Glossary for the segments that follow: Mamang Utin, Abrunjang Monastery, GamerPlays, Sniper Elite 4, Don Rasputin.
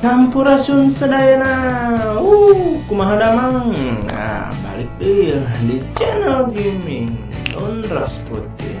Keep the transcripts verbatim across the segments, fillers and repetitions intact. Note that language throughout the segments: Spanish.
Sampurasun sedayana. Uh, kumaha damang. Nah, balik deh di channel gaming Don Rasputin.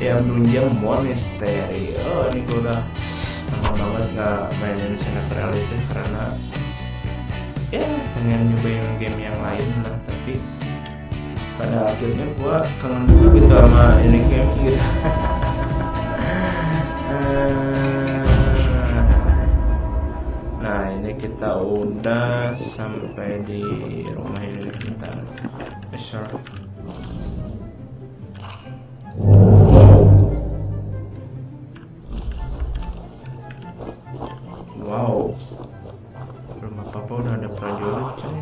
di Abrunjang Monastery. Oh ini gue udah lama banget gak mainin Sniper Elite karena ya pengen nyobain game yang lain lah, tapi pada akhirnya gue kangen juga gitu sama ini game gitu. Nah ini kita udah sampai di rumah ini kita. Besar. Wow. Rumah papa udah ada prajurit coy.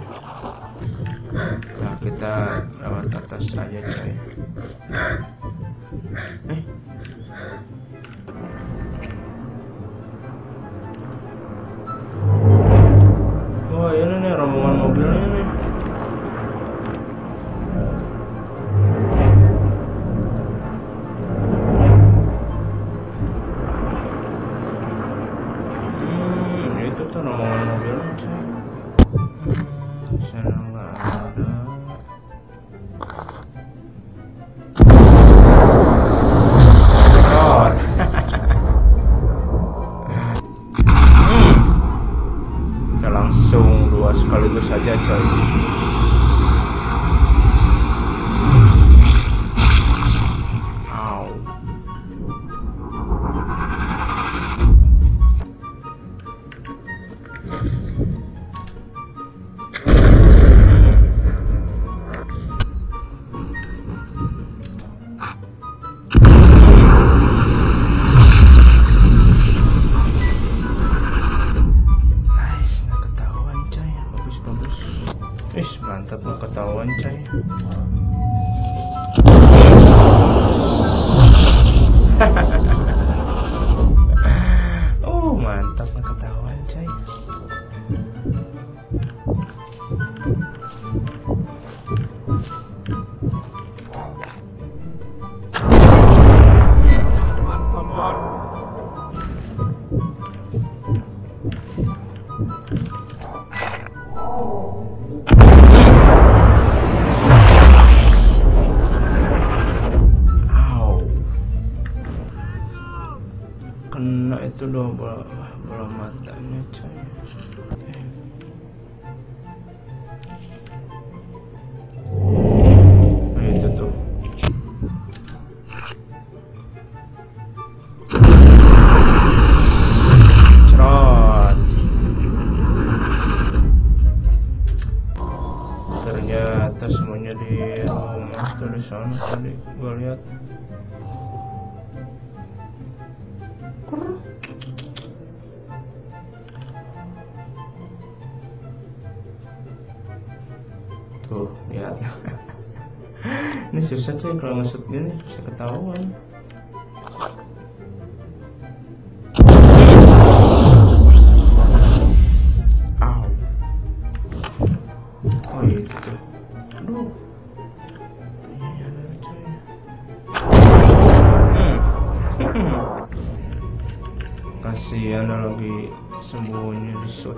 Nah kita lewat atas aja coy. Eh. Wah, ini nih rombongan mobilnya nih. Hmm, itu tuh rombongan mobilnya. Sana nggak ada. Sekaligus saja coy. Ow. Mantap, mau ketahuan coy. Oh mantap, mau ketahuan coy. Kena itu dua bola, bola matanya coy. Nah itu tuh. Cerot. Ternyata semuanya di rumah tuh di sana tadi gue lihat. Tuh lihat. Ini susah coy kalau ngesut gini, susah ketahuan. Ow. Oh itu. Aduh. Iya coy. Hmm. Kasihan lagi sembunyi di sud.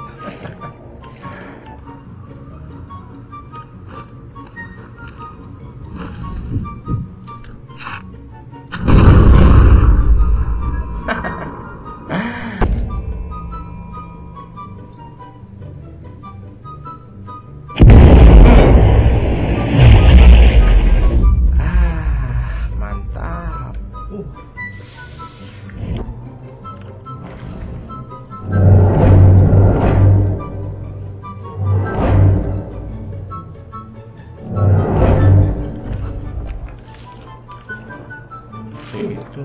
Ah, mantap. Uh. esto.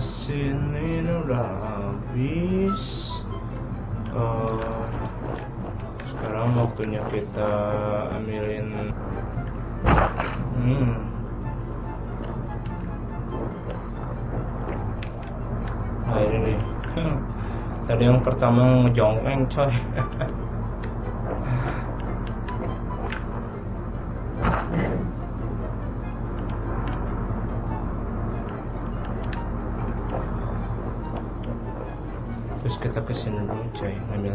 Sini udah habis. Uh, sekarang waktunya kita ambilin. Hmm. Nah ini nih. Tadi yang pertama ngejongeng coy. Kita kesini dulu coy, ngambil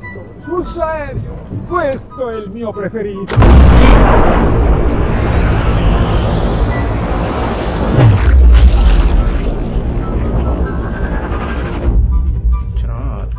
Sul aereo, questo è il mio preferito. Ciao.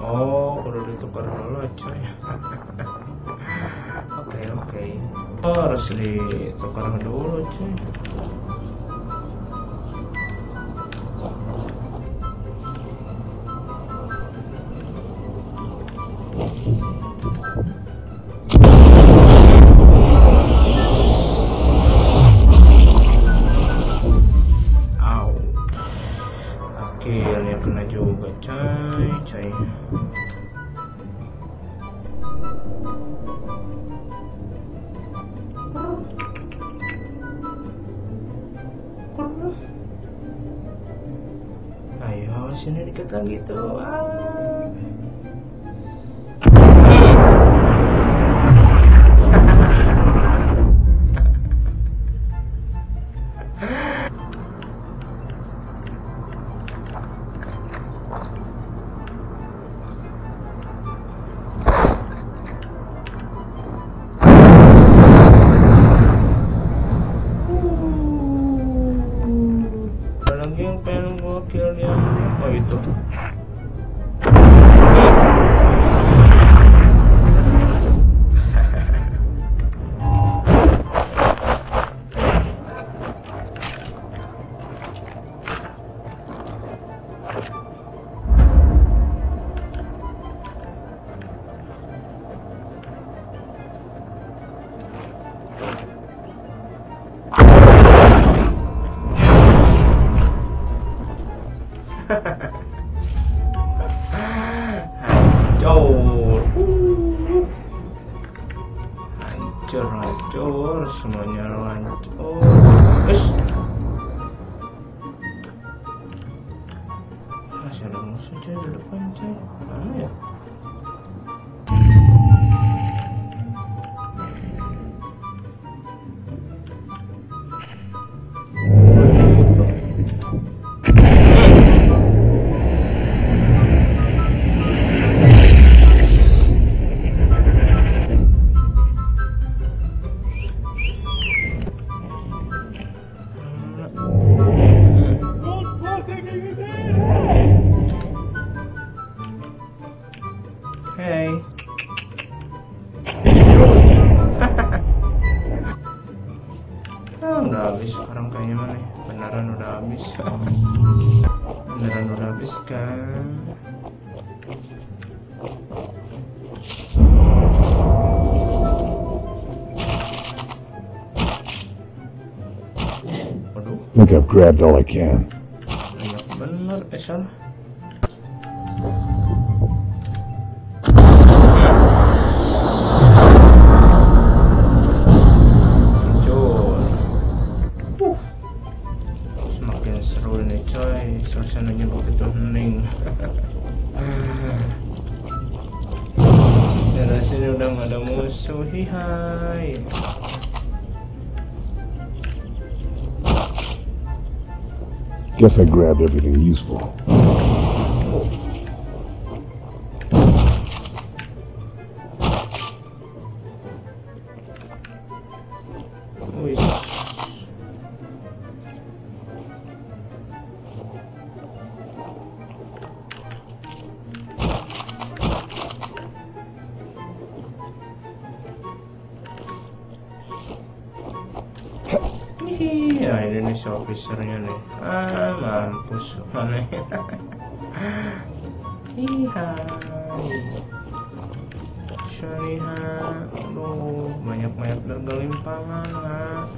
Au. Ditukar dulu cuy. Au. Akhirnya kena juga cuy, cuy. Sini dikit lagi tuh. Ah. Ada lagi yang pengen gua kill dia. Oh itu. Cor, semuanya orang. Oh, es. Masih ada musuh saja di depan cek. Mana ya? I've grabbed all I can. Bener, eh, salah. Hancur. Uh. Semakin seru nih coy, suasananya begitu hening. Dari sini udah nggak ada musuh, hihai. Guess I grabbed everything useful. Iya, ini si officernya nih. Ah, mampus mana. Hiha. Syariha. Aduh, banyak-banyak bergelimpangan lah.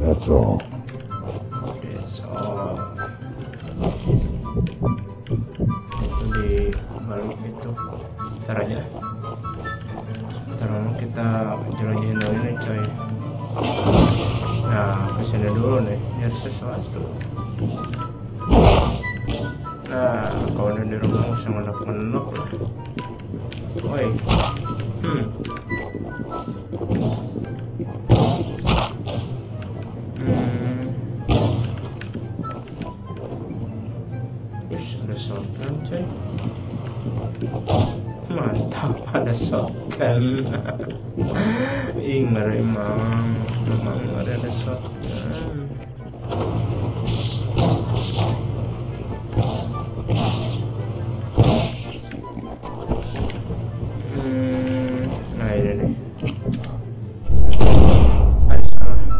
That's all. Caranya sekarang kita jelajahin dulu nih coy. Nah kesini dulu nih biar sesuatu. Nah kalau udah di rumah usah ngelak menuk lah woi. hmm. hmm. Ush ada shotgun coy. Mantap ada shotgun. Ingat emang, emang ada ada shotgun. Hmm, nah ini nih. Ay, salah.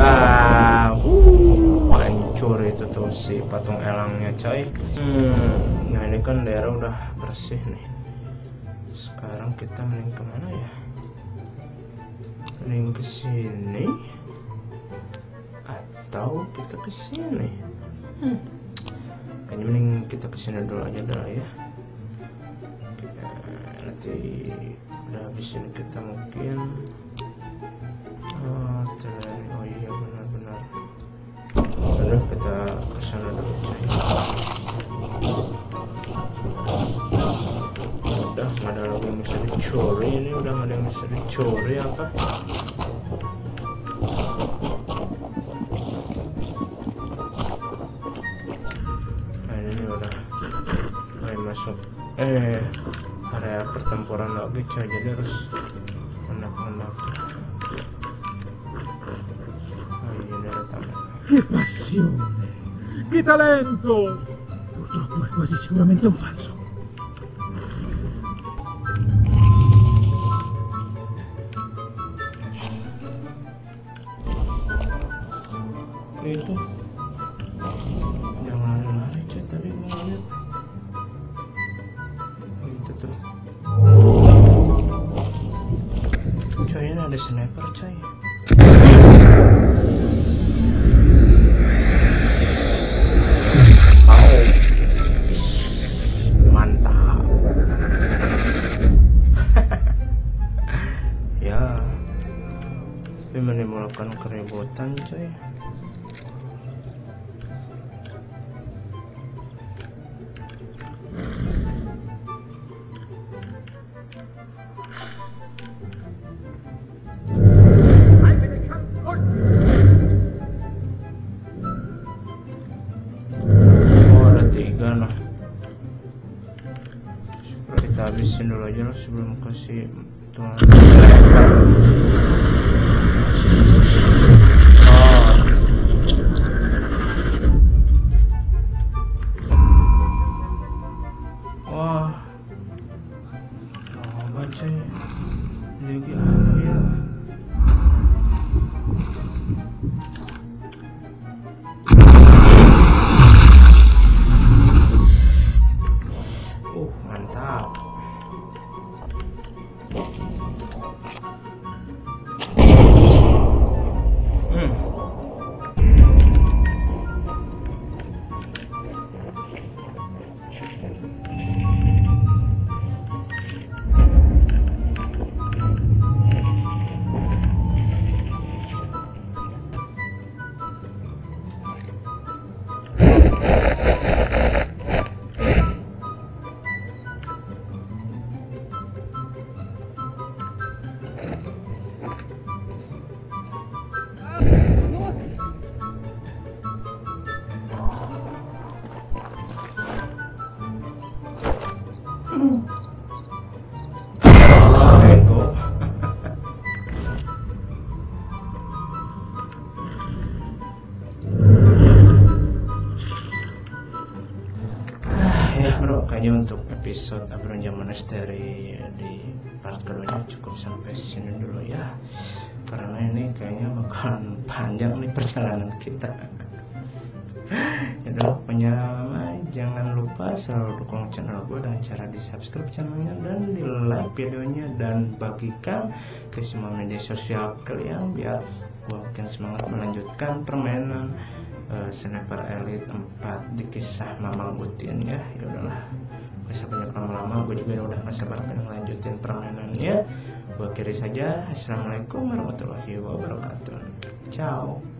Ah, wuh, hancur itu tuh si patung elangnya coy. Hmm. Nah ini kan daerah udah bersih nih. Sekarang kita mending kemana ya? Mending ke sini atau kita ke sini? Hmm. Kayaknya mending kita ke sini dulu aja dah ya. Nanti udah habis ini kita mungkin. Oh, terlalu oh iya benar-benar. Udah kita ke sana dulu aja. Udah nggak ada lagi yang bisa dicuri ini, udah nggak ada yang bisa dicuri apa. Nah ini udah main masuk eh area pertempuran lagi coy, jadi harus menang-menang. Nah ini ada taman. Che passione, che talento. Purtroppo è quasi sicuramente un falso. Itu yang lari-lari cek tadi mau lihat itu tuh. Блин, Алиса, не порчай. Mantap. Ya, ini menimbulkan keributan, coy. Habisin dulu aja lah sebelum kasih tuan. Oh. Wah. Oh, baca ya. Lagi apa ya? Oh, mantap. Untuk episode Abronja Monastery di part keduanya cukup sampai sini dulu ya, karena ini kayaknya bakalan panjang nih perjalanan kita. Jadi penyama, jangan lupa selalu dukung channel gue dengan cara di subscribe channelnya dan di like videonya dan bagikan ke semua media sosial kalian biar gue makin semangat melanjutkan permainan Uh, sniper elite empat di kisah Mama Butin ya. Ya udahlah, masa banyak lama-lama gue juga udah gak sabar pengen lanjutin permainannya. Gue kiri saja. Assalamualaikum warahmatullahi wabarakatuh. Ciao.